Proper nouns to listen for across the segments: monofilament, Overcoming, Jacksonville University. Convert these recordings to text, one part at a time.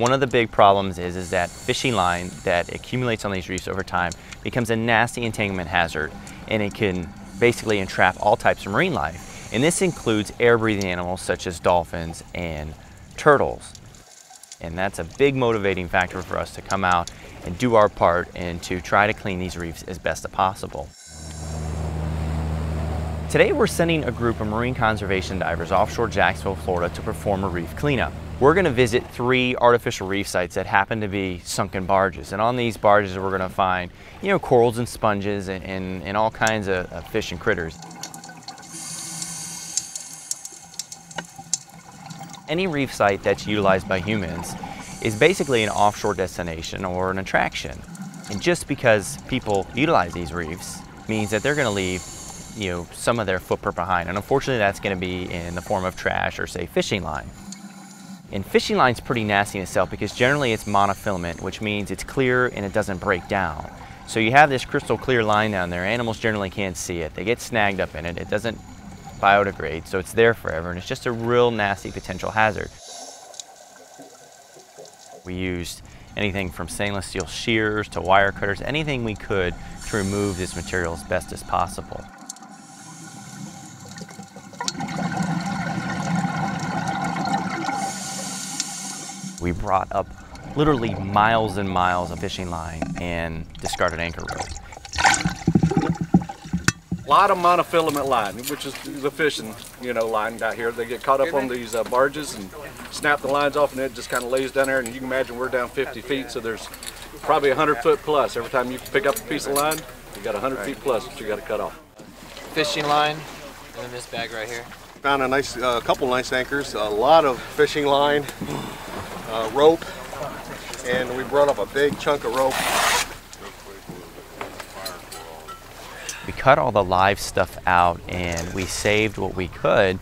One of the big problems is that fishing line that accumulates on these reefs over time becomes a nasty entanglement hazard, and it can basically entrap all types of marine life. And this includes air-breathing animals such as dolphins and turtles. And that's a big motivating factor for us to come out and do our part and to try to clean these reefs as best possible. Today we're sending a group of marine conservation divers offshore Jacksonville, Florida to perform a reef cleanup. We're going to visit 3 artificial reef sites that happen to be sunken barges, and on these barges we're going to find, you know, corals and sponges and all kinds of fish and critters. Any reef site that's utilized by humans is basically an offshore destination or an attraction. And just because people utilize these reefs means that they're going to leave, you know, some of their footprint behind. And unfortunately, that's going to be in the form of trash or, say, fishing line. And fishing line's pretty nasty in itself because generally it's monofilament, which means it's clear and it doesn't break down. So you have this crystal clear line down there. Animals generally can't see it. They get snagged up in it. It doesn't biodegrade, so it's there forever, and it's just a real nasty potential hazard. We used anything from stainless steel shears to wire cutters, anything we could to remove this material as best as possible. We brought up literally miles and miles of fishing line and discarded anchor rope. A lot of monofilament line, which is the fishing, you know, line out here. They get caught up on these barges and snap the lines off, and it just kind of lays down there. And you can imagine we're down 50 feet, so there's probably 100 foot plus. Every time you pick up a piece of line, you got 100 feet plus that you got to cut off. Fishing line, and then this bag right here. Found a nice, couple nice anchors, a lot of fishing line, rope, and we brought up a big chunk of rope. We cut all the live stuff out and we saved what we could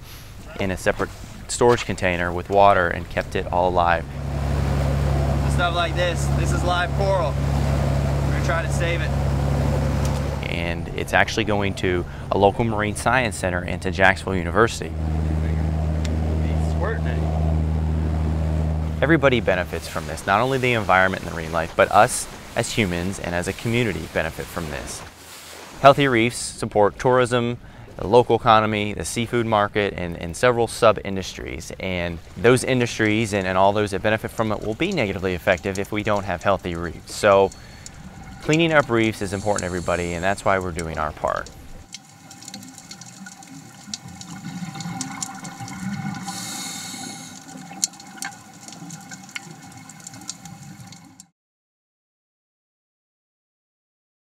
in a separate storage container with water and kept it all alive. Stuff like this, this is live coral. We're gonna try to save it. And it's actually going to a local marine science center and to Jacksonville University. Everybody benefits from this, not only the environment and the marine life, but us as humans and as a community benefit from this. Healthy reefs support tourism, the local economy, the seafood market, and several sub-industries. And those industries and all those that benefit from it will be negatively affected if we don't have healthy reefs. So cleaning up reefs is important to everybody, and that's why we're doing our part.